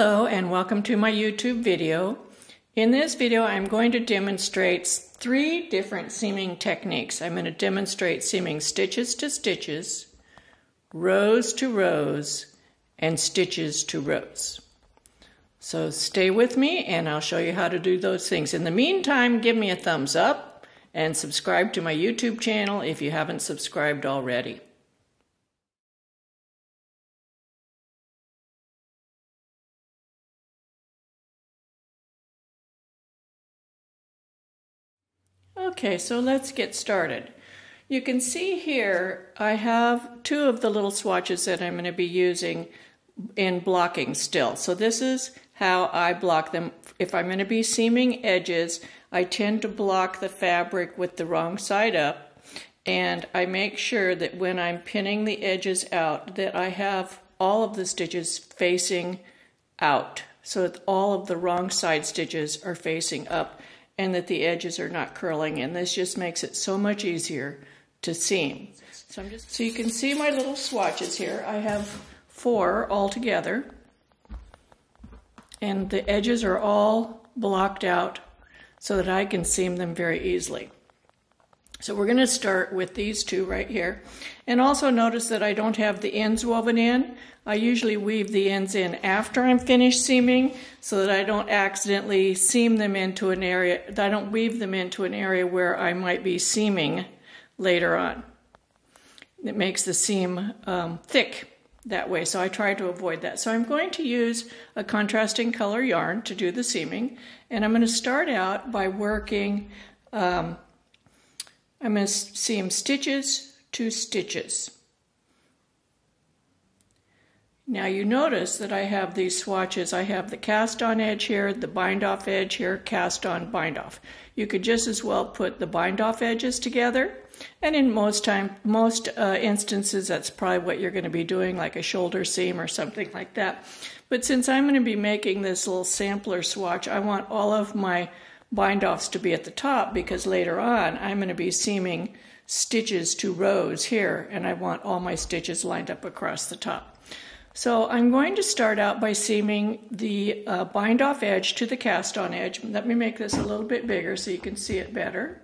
Hello and welcome to my YouTube video. In this video I'm going to demonstrate three different seaming techniques. I'm going to demonstrate seaming stitches to stitches, rows to rows, and stitches to rows. So stay with me and I'll show you how to do those things. In the meantime, give me a thumbs up and subscribe to my YouTube channel if you haven't subscribed already. Okay, so let's get started. You can see here I have two of the little swatches that I'm going to be using in blocking still. So this is how I block them. If I'm going to be seaming edges, I tend to block the fabric with the wrong side up, and I make sure that when I'm pinning the edges out that I have all of the stitches facing out, so that all of the wrong side stitches are facing up, and that the edges are not curling in. This just makes it so much easier to seam. So you can see my little swatches here. I have four altogether, and the edges are all blocked out so that I can seam them very easily. So we're going to start with these two right here. And also notice that I don't have the ends woven in. I usually weave the ends in after I'm finished seaming so that I don't accidentally seam them into an area, I don't weave them into an area where I might be seaming later on. It makes the seam thick that way, so I try to avoid that. So I'm going to use a contrasting color yarn to do the seaming, and I'm going to start out by working I'm going to seam stitches to stitches. Now you notice that I have these swatches. I have the cast on edge here, the bind off edge here, cast on, bind off. You could just as well put the bind off edges together, and in most instances that's probably what you're going to be doing, like a shoulder seam or something like that. But since I'm going to be making this little sampler swatch, I want all of my bind-offs to be at the top, because later on I'm going to be seaming stitches to rows here, and I want all my stitches lined up across the top. So I'm going to start out by seaming the bind-off edge to the cast-on edge. Let me make this a little bit bigger so you can see it better.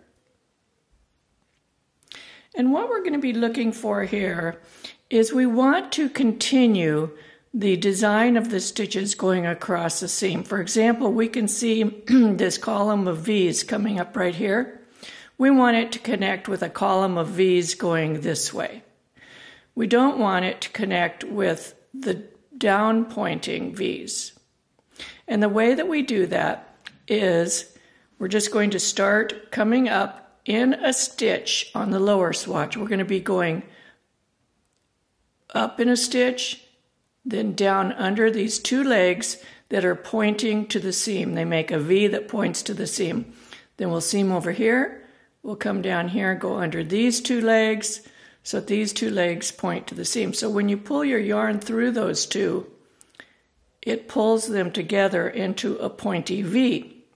And what we're going to be looking for here is we want to continue the design of the stitches going across the seam. For example, we can see this column of V's coming up right here. We want it to connect with a column of V's going this way. We don't want it to connect with the down pointing V's. And the way that we do that is we're just going to start coming up in a stitch on the lower swatch. We're going to be going up in a stitch, then down under these two legs that are pointing to the seam. They make a V that points to the seam. Then we'll seam over here, we'll come down here and go under these two legs, so that these two legs point to the seam. So when you pull your yarn through those two, it pulls them together into a pointy V.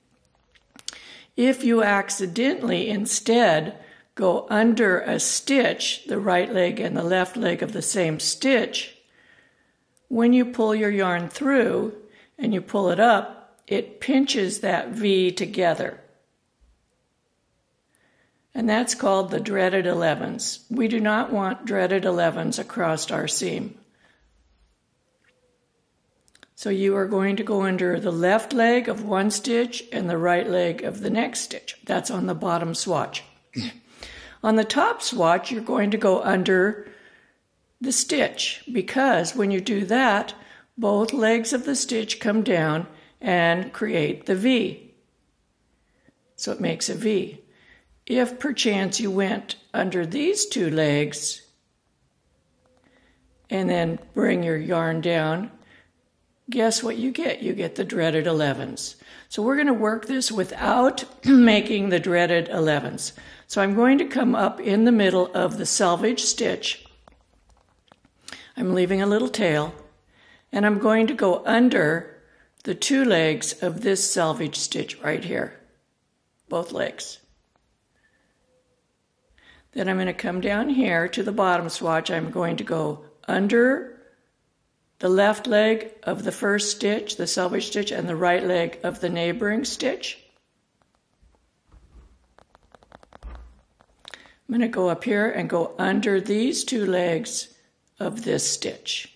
If you accidentally instead go under a stitch, the right leg and the left leg of the same stitch, when you pull your yarn through and you pull it up, it pinches that V together. And that's called the dreaded 11s. We do not want dreaded 11s across our seam. So you are going to go under the left leg of one stitch and the right leg of the next stitch. That's on the bottom swatch. On the top swatch, you're going to go under the stitch, because when you do that, both legs of the stitch come down and create the V. So it makes a V. If perchance you went under these two legs and then bring your yarn down, guess what you get? You get the dreaded 11s. So we're going to work this without making the dreaded 11s. So I'm going to come up in the middle of the selvage stitch. I'm leaving a little tail, and I'm going to go under the two legs of this selvage stitch right here, both legs. Then I'm going to come down here to the bottom swatch. I'm going to go under the left leg of the first stitch, the selvage stitch, and the right leg of the neighboring stitch. I'm going to go up here and go under these two legs of this stitch.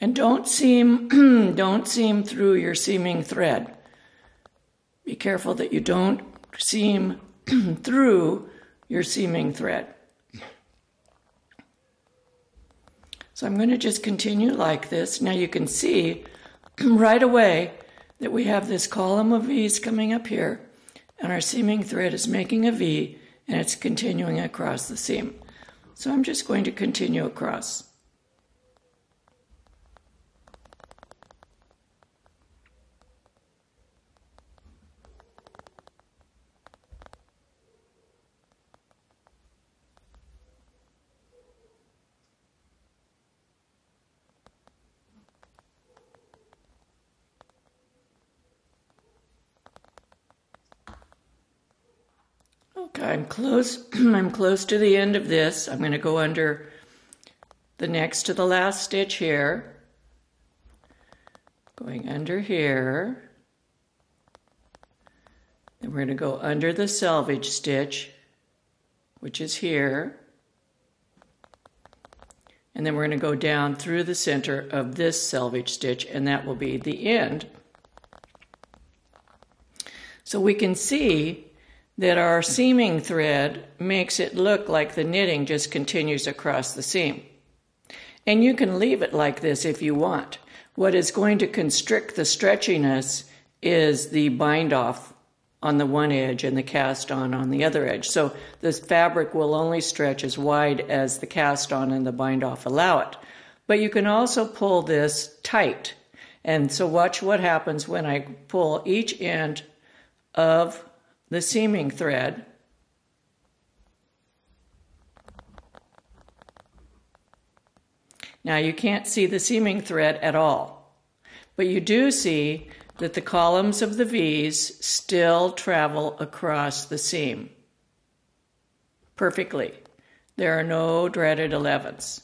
And don't seam through your seaming thread. Be careful that you don't seam through your seaming thread. So I'm going to just continue like this. Now you can see right away that we have this column of V's coming up here, and our seaming thread is making a V, and it's continuing across the seam. So I'm just going to continue across. Okay, I'm close to the end of this. I'm going to go under the next to the last stitch here. Going under here. Then we're going to go under the selvage stitch, which is here. And then we're going to go down through the center of this selvage stitch, and that will be the end. So we can see that our seaming thread makes it look like the knitting just continues across the seam. And you can leave it like this if you want. What is going to constrict the stretchiness is the bind off on the one edge and the cast on the other edge. So this fabric will only stretch as wide as the cast on and the bind off allow it. But you can also pull this tight. And so watch what happens when I pull each end of the seaming thread. Now you can't see the seaming thread at all, but you do see that the columns of the V's still travel across the seam perfectly. There are no dreaded 11s.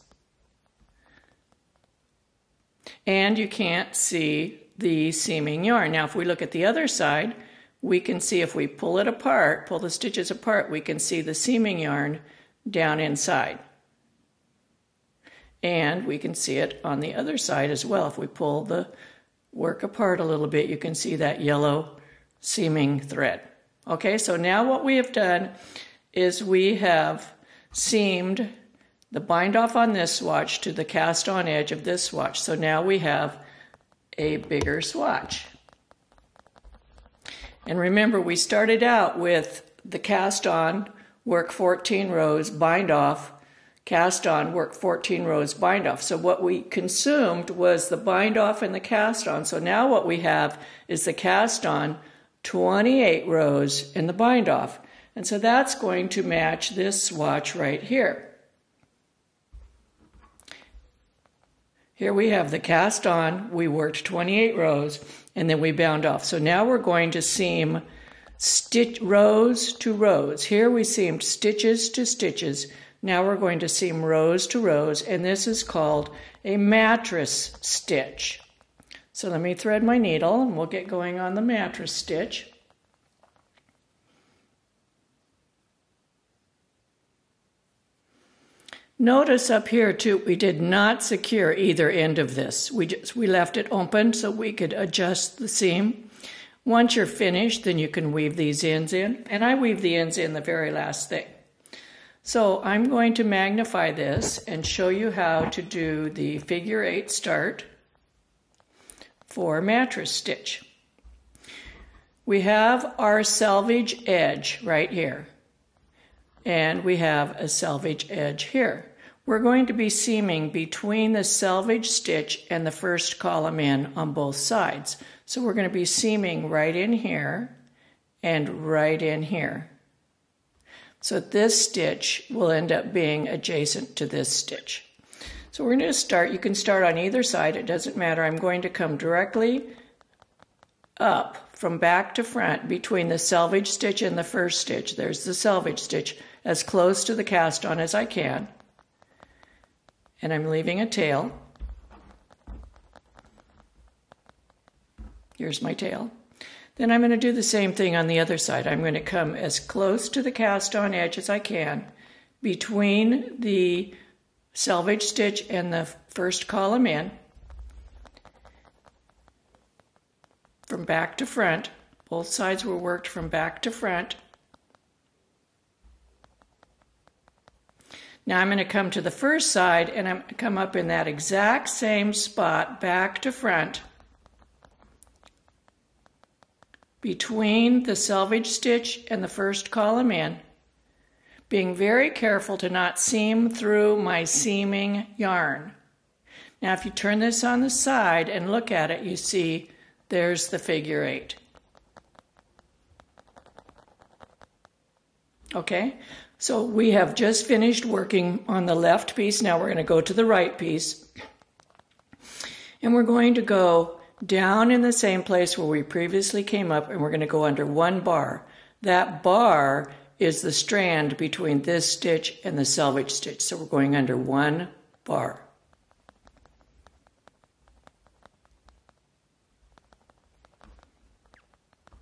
And you can't see the seaming yarn. Now if we look at the other side, we can see if we pull it apart, pull the stitches apart, we can see the seaming yarn down inside. And we can see it on the other side as well. If we pull the work apart a little bit, you can see that yellow seaming thread. Okay, so now what we have done is we have seamed the bind off on this swatch to the cast on edge of this swatch. So now we have a bigger swatch. And remember, we started out with the cast on, work 14 rows, bind off, cast on, work 14 rows, bind off. So what we consumed was the bind off and the cast on. So now what we have is the cast on, 28 rows, and the bind off. And so that's going to match this swatch right here. Here we have the cast on, we worked 28 rows, and then we bound off. So now we're going to seam stitch rows to rows. Here we seamed stitches to stitches. Now we're going to seam rows to rows, and this is called a mattress stitch. So let me thread my needle, and we'll get going on the mattress stitch. Notice up here too, we did not secure either end of this. We left it open so we could adjust the seam. Once you're finished, then you can weave these ends in. And I weave the ends in the very last thing. So I'm going to magnify this and show you how to do the figure 8 start for mattress stitch. We have our selvage edge right here. And we have a selvage edge here. We're going to be seaming between the selvage stitch and the first column in on both sides. So we're going to be seaming right in here and right in here. So this stitch will end up being adjacent to this stitch. So we're going to start, you can start on either side, it doesn't matter. I'm going to come directly up from back to front between the selvage stitch and the first stitch. There's the selvage stitch, as close to the cast on as I can. And I'm leaving a tail. Here's my tail. Then I'm going to do the same thing on the other side. I'm going to come as close to the cast on edge as I can between the selvage stitch and the first column in. From back to front, both sides were worked from back to front. Now I'm going to come to the first side and I'm going to come up in that exact same spot back to front between the selvage stitch and the first column in, being very careful to not seam through my seaming yarn. Now if you turn this on the side and look at it, you see there's the figure eight. Okay, so we have just finished working on the left piece. Now we're going to go to the right piece. And we're going to go down in the same place where we previously came up, and we're going to go under one bar. That bar is the strand between this stitch and the selvage stitch. So we're going under one bar.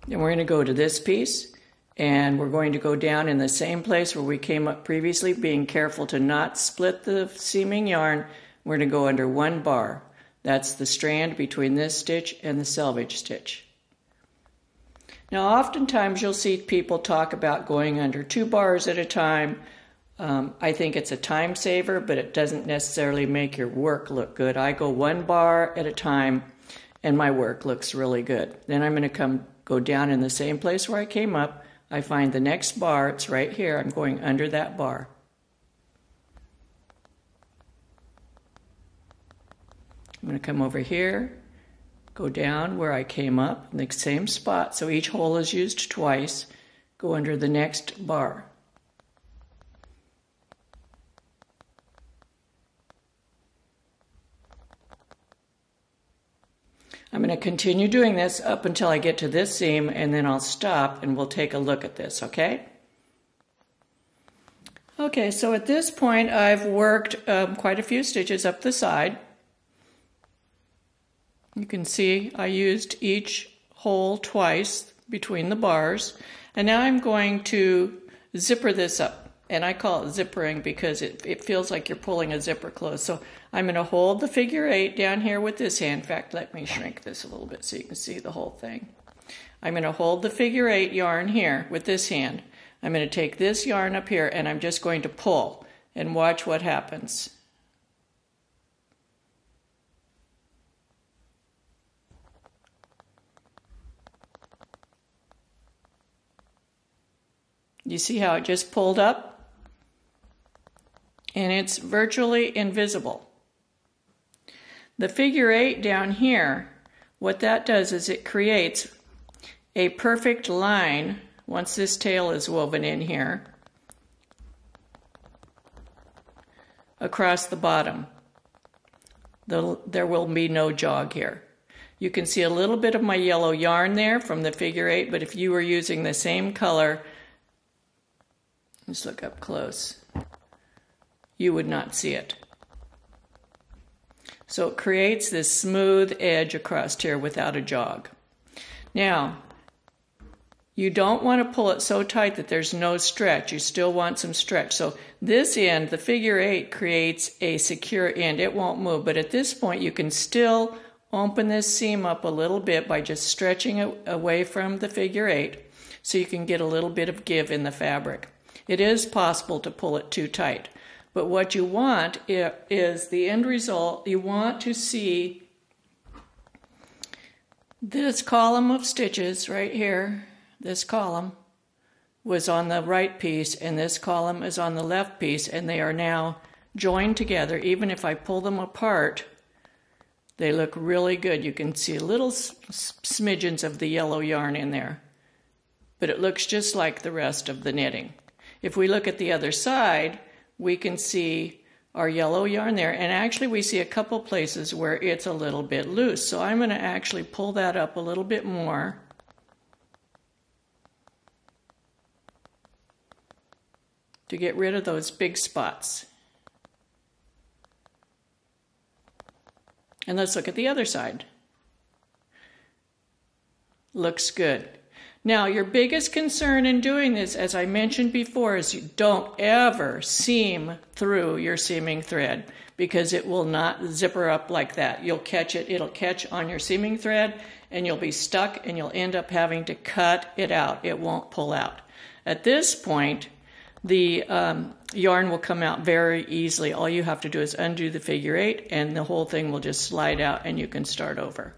Then we're going to go to this piece, and we're going to go down in the same place where we came up previously, being careful to not split the seaming yarn. We're going to go under one bar. That's the strand between this stitch and the selvage stitch. Now oftentimes you'll see people talk about going under two bars at a time. I think it's a time saver, but it doesn't necessarily make your work look good. I go one bar at a time and my work looks really good. Then I'm going to go down in the same place where I came up. I find the next bar, it's right here. I'm going under that bar. I'm going to come over here, go down where I came up, in the same spot, so each hole is used twice, go under the next bar. I'm going to continue doing this up until I get to this seam, and then I'll stop and we'll take a look at this, okay? Okay, so at this point I've worked quite a few stitches up the side. You can see I used each hole twice between the bars, and now I'm going to zipper this up, and I call it zippering because it feels like you're pulling a zipper closed. So I'm going to hold the figure eight down here with this hand. In fact, let me shrink this a little bit so you can see the whole thing. I'm going to hold the figure eight yarn here with this hand. I'm going to take this yarn up here and I'm just going to pull and watch what happens. You see how it just pulled up? And it's virtually invisible. The figure eight down here, what that does is it creates a perfect line once this tail is woven in here across the bottom. There will be no jog here. You can see a little bit of my yellow yarn there from the figure eight, but if you were using the same color, just look up close, you would not see it. So it creates this smooth edge across here without a jog. Now, you don't want to pull it so tight that there's no stretch. You still want some stretch. So this end, the figure eight, creates a secure end. It won't move, but at this point you can still open this seam up a little bit by just stretching it away from the figure eight so you can get a little bit of give in the fabric. It is possible to pull it too tight. But what you want is the end result. You want to see this column of stitches right here. This column was on the right piece and this column is on the left piece, and they are now joined together. Even if I pull them apart, they look really good. You can see little smidgens of the yellow yarn in there, but it looks just like the rest of the knitting. If we look at the other side, we can see our yellow yarn there, and actually we see a couple places where it's a little bit loose. So I'm going to actually pull that up a little bit more. To get rid of those big spots. And let's look at the other side. looks good. Now, your biggest concern in doing this, as I mentioned before, is you don't ever seam through your seaming thread because it will not zipper up like that. You'll catch it, it'll catch on your seaming thread and you'll be stuck and you'll end up having to cut it out. It won't pull out. At this point, the yarn will come out very easily. All you have to do is undo the figure eight and the whole thing will just slide out and you can start over.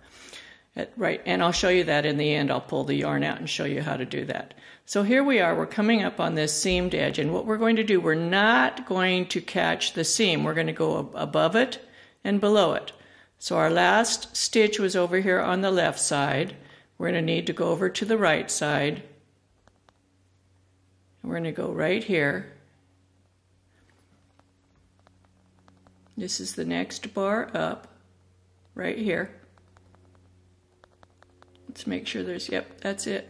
Right, and I'll show you that in the end. I'll pull the yarn out and show you how to do that. So here we are, we're coming up on this seamed edge, and what we're going to do, we're not going to catch the seam. We're going to go above it and below it. So our last stitch was over here on the left side. We're going to need to go over to the right side. We're going to go right here. This is the next bar up, right here. Let's make sure there's, yep, that's it.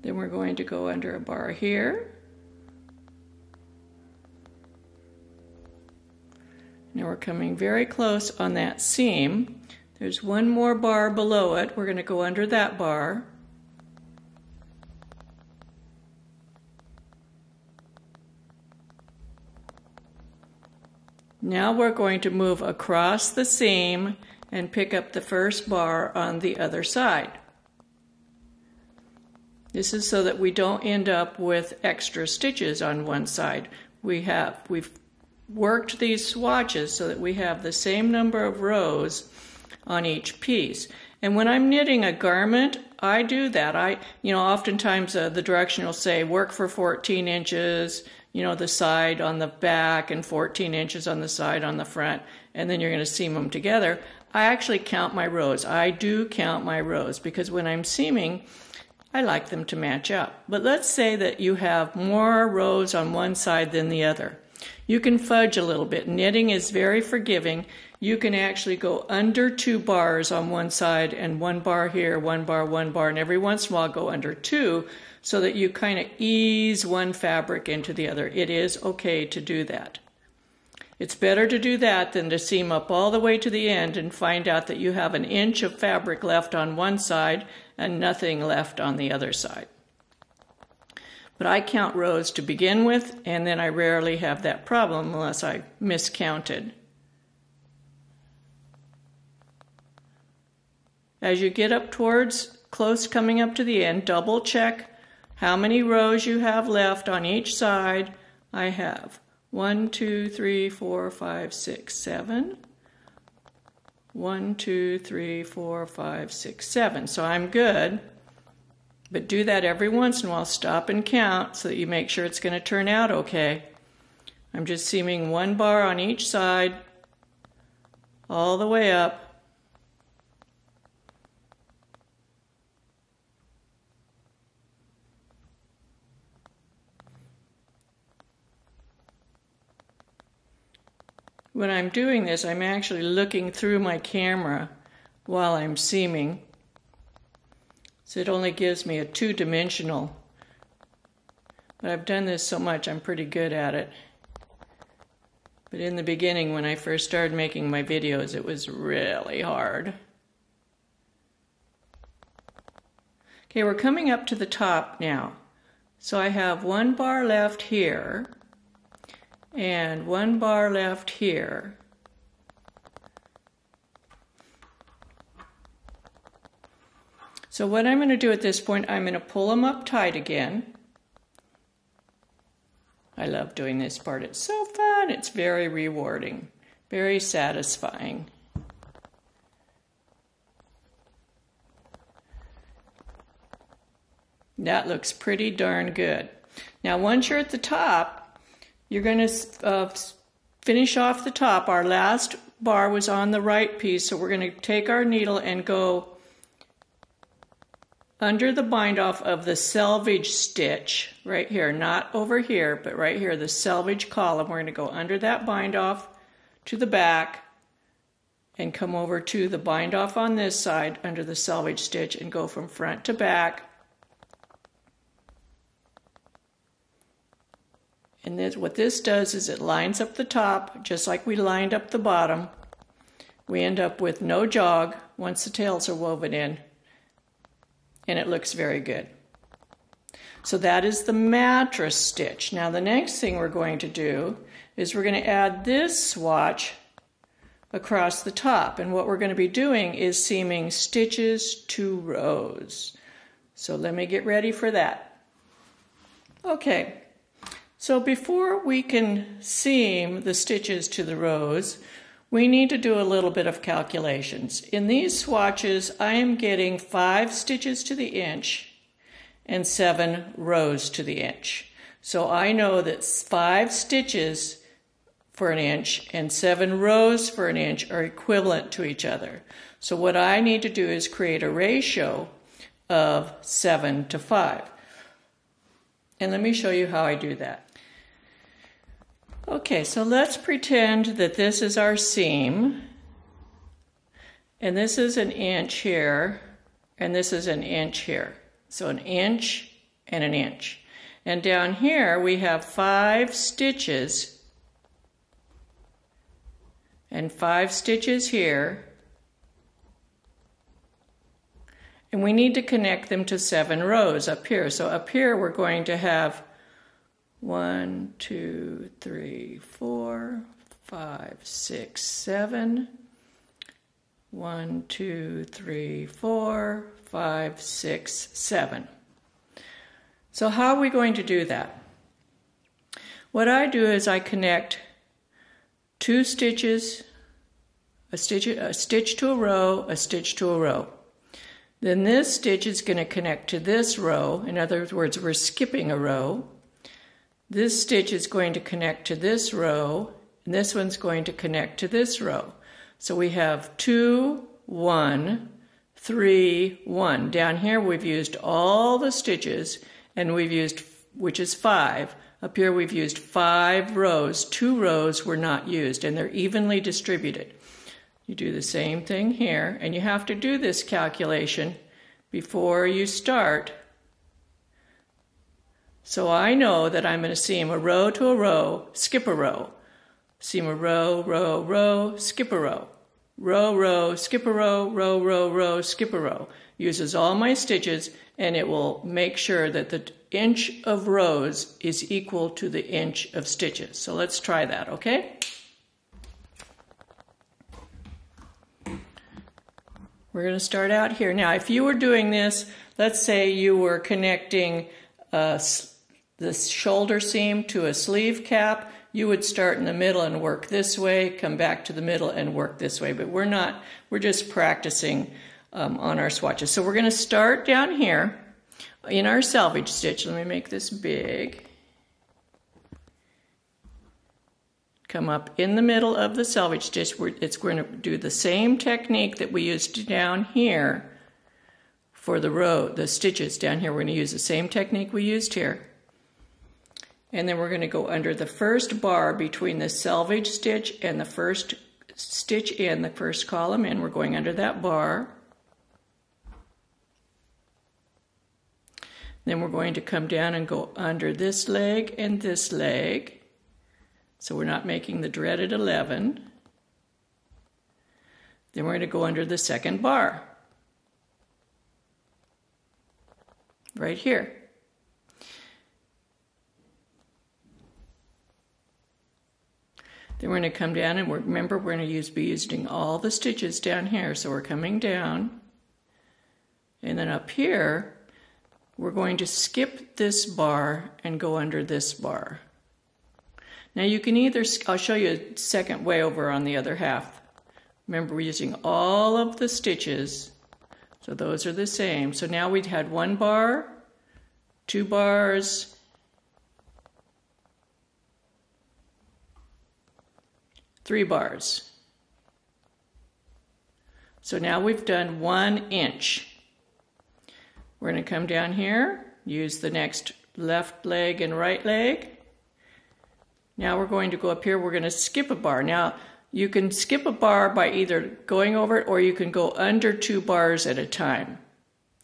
Then we're going to go under a bar here. Now we're coming very close on that seam. There's one more bar below it. We're going to go under that bar. Now we're going to move across the seam and pick up the first bar on the other side. This is so that we don't end up with extra stitches on one side. We've worked these swatches so that we have the same number of rows on each piece. And when I'm knitting a garment, I do that. Oftentimes the direction will say work for 14 inches, the side on the back and 14 inches on the side on the front, and then you're going to seam them together. I actually count my rows. I do count my rows because when I'm seaming, I like them to match up. But let's say that you have more rows on one side than the other. You can fudge a little bit. Knitting is very forgiving. You can actually go under two bars on one side and one bar here, one bar, and every once in a while go under two so that you kind of ease one fabric into the other. It is okay to do that. It's better to do that than to seam up all the way to the end and find out that you have an inch of fabric left on one side and nothing left on the other side. But I count rows to begin with, and then I rarely have that problem unless I miscounted. As you get up towards close coming up to the end, double check how many rows you have left on each side. I have 1, 2, 3, 4, 5, 6, 7. 1, 2, 3, 4, 5, 6, 7. So I'm good. But do that every once in a while. Stop and count so that you make sure it's going to turn out okay. I'm just seaming one bar on each side all the way up. When I'm doing this, I'm actually looking through my camera while I'm seaming. So it only gives me a two-dimensional. But I've done this so much, I'm pretty good at it. But in the beginning, when I first started making my videos, it was really hard. Okay, we're coming up to the top now. So I have one bar left here. And one bar left here. So what I'm going to do at this point, I'm going to pull them up tight again. I love doing this part. It's so fun. It's very rewarding, very satisfying. That looks pretty darn good. Now, once you're at the top, you're going to finish off the top. Our last bar was on the right piece, so we're going to take our needle and go under the bind off of the selvage stitch right here, not over here, but right here, the selvage column. We're going to go under that bind off to the back and come over to the bind off on this side under the selvage stitch and go from front to back. And what this does is it lines up the top, just like we lined up the bottom. we end up with no jog once the tails are woven in, and it looks very good. So that is the mattress stitch. Now the next thing we're going to do is we're going to add this swatch across the top, and what we're going to be doing is seaming stitches to rows. So let me get ready for that. Okay, so before we can seam the stitches to the rows, we need to do a little bit of calculations. In these swatches, I am getting 5 stitches to the inch and 7 rows to the inch. So I know that 5 stitches for an inch and 7 rows for an inch are equivalent to each other. So what I need to do is create a ratio of 7 to 5. And let me show you how I do that. Okay, so let's pretend that this is our seam, and this is an inch here, and this is an inch here. So an inch and an inch. And down here we have 5 stitches and 5 stitches here, and we need to connect them to 7 rows up here. So up here we're going to have 1, 2, 3, 4, 5, 6, 7. 1, 2, 3, 4, 5, 6, 7. So how are we going to do that? What I do is I connect 2 stitches, a stitch to a row, a stitch to a row. Then this stitch is going to connect to this row. In other words, we're skipping a row. This stitch is going to connect to this row, and this one's going to connect to this row. So we have 2, 1, 3, 1. Down here we've used all the stitches, and we've used, which is 5. Up here we've used 5 rows. 2 rows were not used, and they're evenly distributed. You do the same thing here, and you have to do this calculation before you start. So I know that I'm going to seam a row to a row, skip a row. Seam a row, row, row, skip a row. Row, row, skip a row, row, row, row, skip a row. Uses all my stitches, and it will make sure that the inch of rows is equal to the inch of stitches. So let's try that, okay? We're going to start out here. Now, if you were doing this, let's say you were connecting the shoulder seam to a sleeve cap, you would start in the middle and work this way, come back to the middle and work this way. But we're not, we're just practicing on our swatches. So we're going to start down here in our selvage stitch. Let me make this big. Come up in the middle of the selvage stitch. It's going to do the same technique that we used down here for the row, the stitches down here. We're going to use the same technique we used here. And then we're going to go under the first bar between the selvage stitch and the first stitch in the first column, and we're going under that bar. Then we're going to come down and go under this leg and this leg. So we're not making the dreaded 11. Then we're going to go under the second bar. Right here. Then we're going to come down, and remember we're going to be using all the stitches down here. So we're coming down. And then up here, we're going to skip this bar and go under this bar. Now you can either, I'll show you a second way over on the other half. Remember we're using all of the stitches, so those are the same. So now we've had 1 bar, 2 bars, three bars. So now we've done 1 inch. We're going to come down here, use the next left leg and right leg. Now we're going to go up here, we're going to skip a bar. Now you can skip a bar by either going over it, or you can go under 2 bars at a time.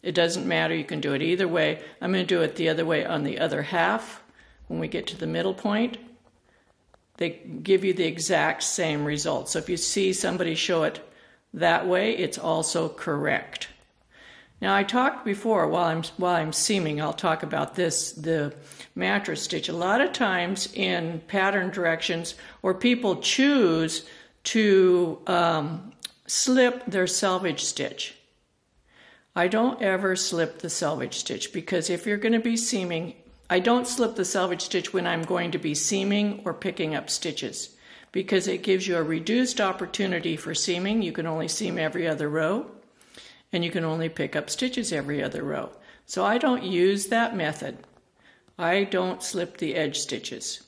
It doesn't matter, you can do it either way. I'm going to do it the other way on the other half. When we get to the middle point, they give you the exact same result. So if you see somebody show it That way it's also correct. Now I talked before, while I'm seaming, I'll talk about this, the mattress stitch. A lot of times in pattern directions, or people choose to slip their selvage stitch. I don't ever slip the selvage stitch, because if you're going to be seaming, I don't slip the selvage stitch when I'm going to be seaming or picking up stitches, because it gives you a reduced opportunity for seaming. You can only seam every other row, and you can only pick up stitches every other row. So I don't use that method. I don't slip the edge stitches.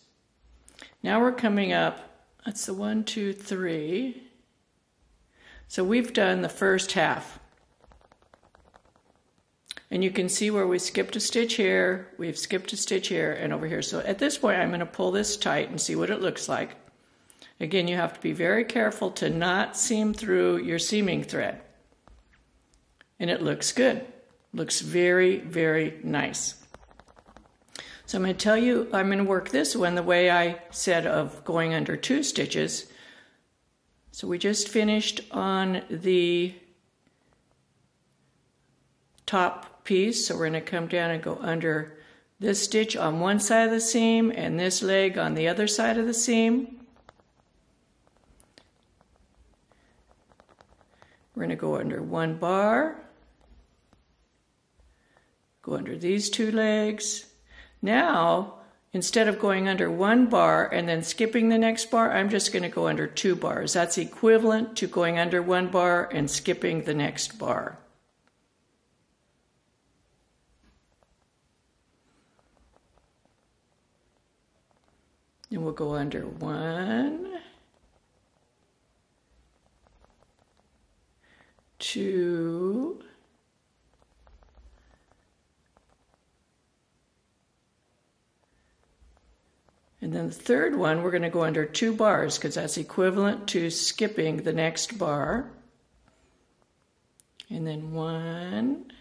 Now we're coming up, that's the 1, 2, 3. So we've done the first half. And you can see where we skipped a stitch here, we've skipped a stitch here, and over here. So at this point, I'm going to pull this tight and see what it looks like. Again, you have to be very careful to not seam through your seaming thread. And it looks good. Looks very, very nice. So I'm going to tell you, I'm going to work this one the way I said of going under 2 stitches. So we just finished on the top piece, so we're going to come down and go under this stitch on one side of the seam and this leg on the other side of the seam. We're going to go under one bar, go under these 2 legs. Now, instead of going under one bar and then skipping the next bar, I'm just going to go under 2 bars. That's equivalent to going under one bar and skipping the next bar. And we'll go under 1, 2, and then the third one, we're going to go under 2 bars, because that's equivalent to skipping the next bar. And then 1,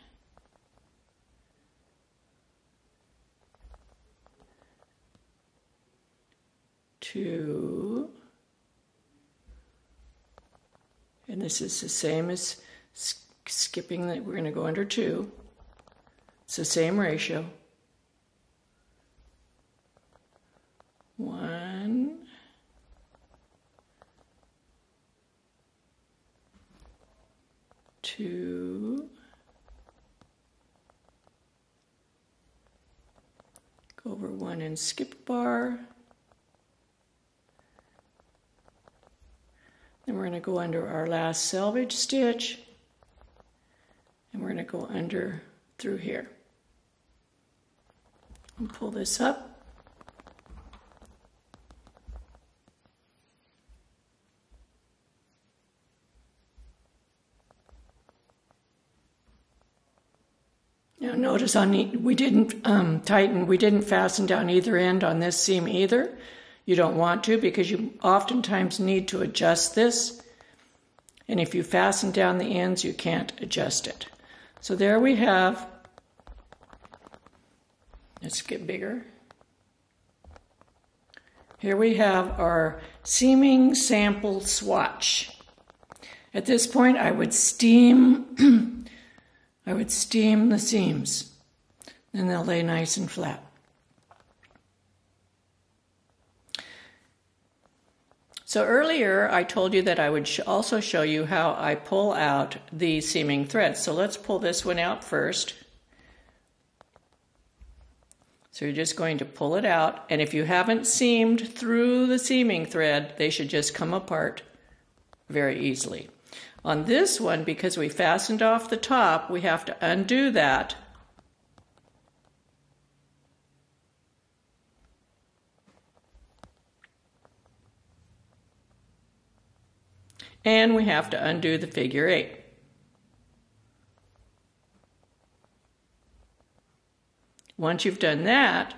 and this is the same as skipping, that we're going to go under 2. It's the same ratio. 1, two, go over 1 and skip bar. Then we're going to go under our last selvage stitch, and we're going to go under through here. And pull this up. Now notice on we didn't tighten, we didn't fasten down either end on this seam either. You don't want to, because you oftentimes need to adjust this. And if you fasten down the ends, you can't adjust it. So there we have, let's get bigger. Here we have our seaming sample swatch. At this point, I would steam, I would steam the seams. Then they'll lay nice and flat. So earlier I told you that I would also show you how I pull out the seaming threads. So let's pull this one out first. So you're just going to pull it out, and if you haven't seamed through the seaming thread, they should just come apart very easily. On this one, because we fastened off the top, we have to undo that. And we have to undo the figure 8. Once you've done that,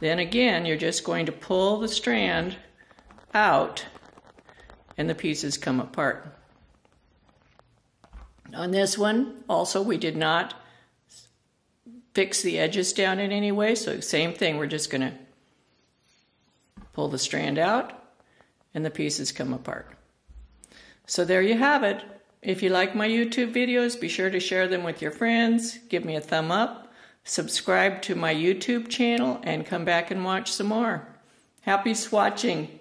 then again, you're just going to pull the strand out and the pieces come apart. On this one, also, we did not fix the edges down in any way, so same thing, we're just going to pull the strand out and the pieces come apart. So there you have it. If you like my YouTube videos, be sure to share them with your friends, give me a thumb up, subscribe to my YouTube channel, and come back and watch some more. Happy swatching!